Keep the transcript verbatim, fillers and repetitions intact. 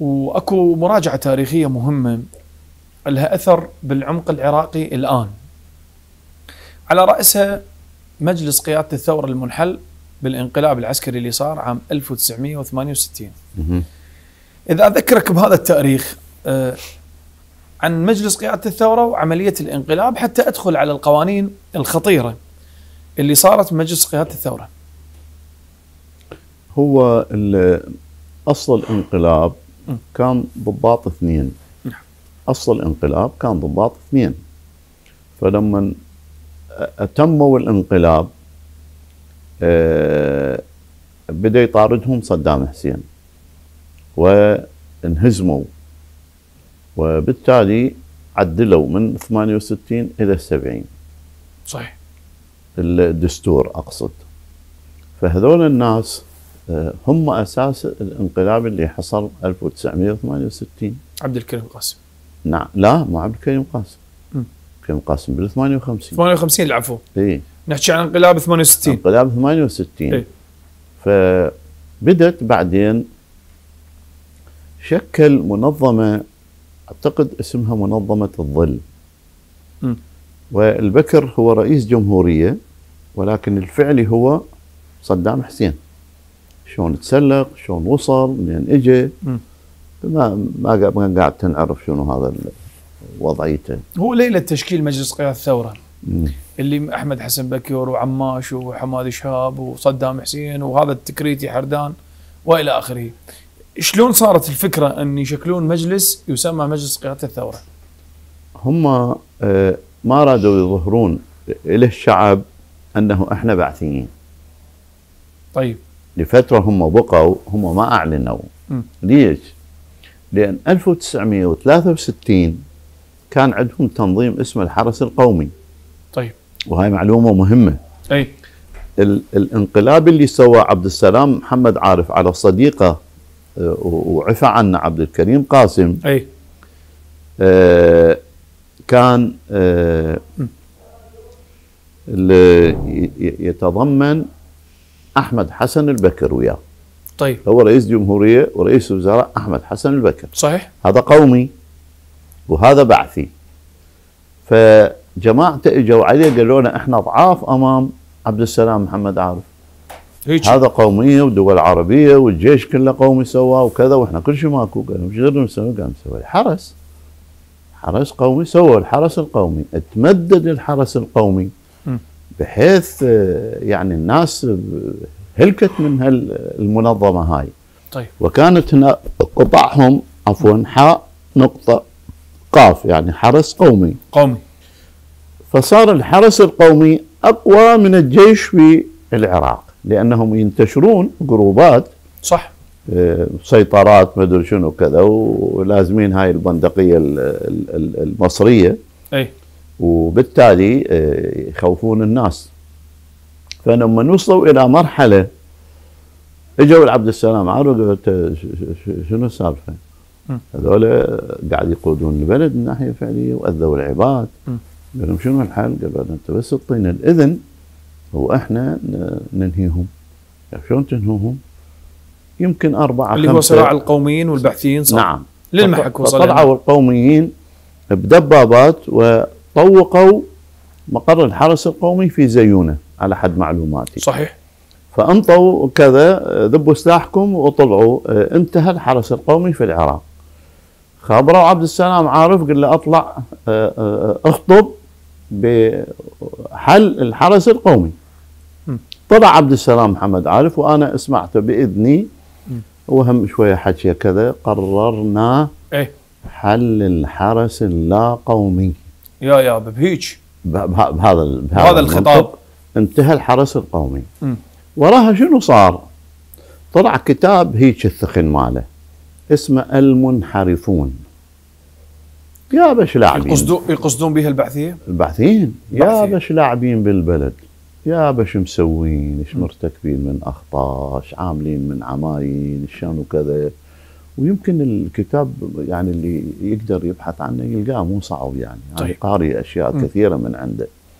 واكو مراجعة تاريخية مهمة لها أثر بالعمق العراقي الآن، على رأسها مجلس قيادة الثورة المنحل بالانقلاب العسكري اللي صار عام ألف وتسعمئة وثمانية وستين. إذا أذكرك بهذا التاريخ عن مجلس قيادة الثورة وعملية الانقلاب حتى أدخل على القوانين الخطيرة اللي صارت بمجلس قيادة الثورة. هو أصل الانقلاب كان ضباط اثنين، أصل الانقلاب كان ضباط اثنين، فلما أتموا الانقلاب بدأ يطاردهم صدام حسين وانهزموا، وبالتالي عدلوا من ثمانية وستين إلى سبعين، صحيح، الدستور أقصد. فهذول الناس هم أساس الانقلاب اللي حصل ألف وتسعمئة وثمانية وستين. عبد الكريم قاسم. نعم، لا مو عبد الكريم قاسم، عبد الكريم قاسم بال ثمانية وخمسين. ثمانية وخمسين العفو. إيه؟ نحكي عن انقلاب ثمانية وستين. انقلاب ثمانية وستين. إيه؟ فبدت بعدين شكل منظمة أعتقد اسمها منظمة الظل. م. والبكر هو رئيس جمهورية، ولكن الفعلي هو صدام حسين. شلون تسلق، شلون وصل، منين اجى، ما ما قاعد تنعرف شنو هذا وضعيته. هو ليله تشكيل مجلس قيادة الثورة م. اللي أحمد حسن بكر وعماش وحماد شهاب وصدام حسين وهذا التكريتي حردان والى اخره. شلون صارت الفكرة أن يشكلون مجلس يسمى مجلس قيادة الثورة؟ هم ما رادوا يظهرون إلى الشعب أنه إحنا بعثيين. طيب. لفترة هم بقوا، هم ما أعلنوا. م. ليش؟ لأن ألف وتسعمئة وثلاثة وستين كان عندهم تنظيم اسمه الحرس القومي. طيب. وهي معلومة مهمة. أي. الانقلاب اللي سوى عبد السلام محمد عارف على صديقه وعفى عنا عبد الكريم قاسم. أي. آه كان آه يتضمن أحمد حسن البكر وياه. طيب. هو رئيس جمهورية ورئيس وزراء أحمد حسن البكر. صحيح. هذا قومي وهذا بعثي. فجماعة اجوا عليه قالوا لنا احنا ضعاف امام عبد السلام محمد عارف. هيك. هذا قومية ودول عربية والجيش كله قومي سواه وكذا واحنا كل شيء ماكو. قالوا ايش غير نسوي؟ قام نسوي الحرس. حرس قومي، سووا الحرس القومي، اتمدد الحرس القومي م. بحيث يعني الناس هلكت من هالمنظمة هاي. طيب. وكانت هنا قطعهم عفوا حاء نقطة قاف، يعني حرس قومي. قومي. فصار الحرس القومي أقوى من الجيش في العراق، لأنهم ينتشرون جروبات، صح، سيطرات ما ادري شنو كذا، ولازمين هاي البندقية المصرية. أي. وبالتالي يخوفون الناس. فلما وصلوا الى مرحله اجوا لعبد السلام عارف قالوا شنو السالفه؟ هذول قاعد يقودون البلد من ناحيه فعليه واذوا العباد. قال لهم شنو الحل؟ قالوا انت بس تعطينا الاذن واحنا ننهيهم. يعني شلون تنهوهم؟ يمكن اربعه اللي هو صراع القوميين والبعثيين، صح؟ نعم، للمحك وصلنا. طلعوا القوميين بدبابات وطوقوا مقر الحرس القومي في زيونه على حد معلوماتي. صحيح. فانطوا كذا، ذبوا سلاحكم وطلعوا. انتهى الحرس القومي في العراق. خابروا عبد السلام عارف قال له اطلع اخطب بحل الحرس القومي. م. طلع عبد السلام محمد عارف وانا اسمعته باذني. م. وهم شويه حكي كذا، قررنا ايه حل الحرس اللا قومي. يا يا بهيج بهذا بهذا الخطاب انتهى الحرس القومي. م. وراها شنو صار؟ طلع كتاب هيك الثخن ماله اسمه المنحرفون. يا باش لاعبين يقصدون بها البعثيين؟ البعثيين يا باش لاعبين بالبلد، يا باش مسوين، ايش مرتكبين من اخطاء، ايش عاملين من عمايل، شلون وكذا. ويمكن الكتاب يعني اللي يقدر يبحث عنه يلقاه، مو صعب يعني. طيب. يعني قاري اشياء م. كثيره من عنده.